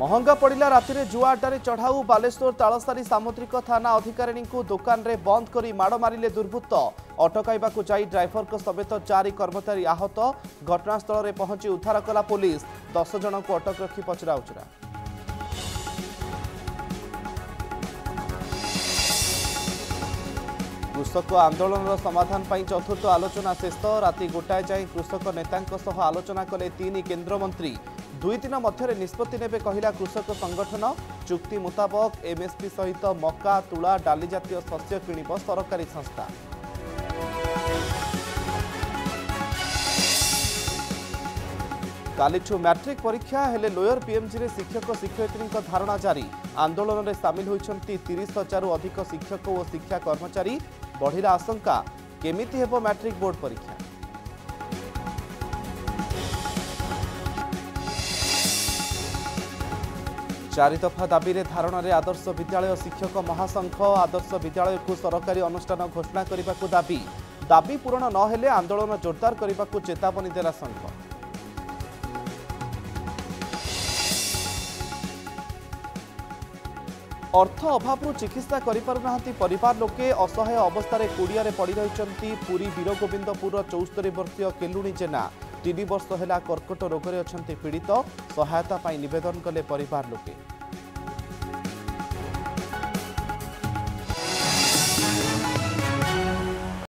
महंगा पड़ा राति जुआ अटारे चढ़ाऊ बालेश्वर तालसारी सामुद्रिक थाना अधिकारिणी को दुकान रे बंद करी माड़ मारे दुर्वृत्त अटकू जाई ड्राइवर को समेत 4 कर्मचारी आहत घटनास्थल में पहुंची उद्धार कला पुलिस 10 जन को अटक रखी पचराउचरा। कृषक आंदोलन समाधान पर चतुर्थ आलोचना शेष राति गोटाए जाए कृषक नेता आलोचना कले 3 केन्द्रमंत्री 2 दिन मध्य निष्पत्ति नेबे कहिला कृषक संगठन। चुक्ति मुताबक एमएसपी सहित मक्का तुला डाली जातीय शस्य किणिब सरकारी संस्था। कालिठू मैट्रिक परीक्षा हेले लोयर पीएमजी रे शिक्षक शिक्षयित्री धारणा जारी। आंदोलन में सामिल होइछन्ती 30,000 अधिक शिक्षक और शिक्षा कर्मचारी। बढ़िला आशंका केमिति हेबो मैट्रिक बोर्ड परीक्षा। चारि दफा दाबी धारणा रे आदर्श विद्यालय शिक्षक महासंघ आदर्श विद्यालय को सरकारी अनुष्ठान घोषणा करने को दाबी। दाबी पूरण न हेले आंदोलन जोरदार करने को चेतावनी देला संघ। अर्थ अभाव चिकित्सा करिपारुनाहांती परिवार लोके असहाय अवस्था कुड़िया रे पड़ी रहिसंती। पुरी वीरगोविंदपुर 74 वर्षीय केलुणी जेना 3 वर्ष है कर्कट रोग रे पीड़ित। सहायता पाई निवेदन कले परिवार लोके।